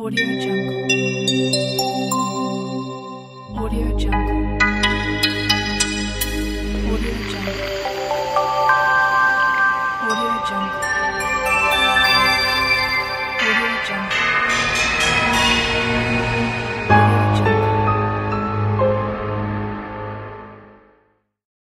Audio Jungle.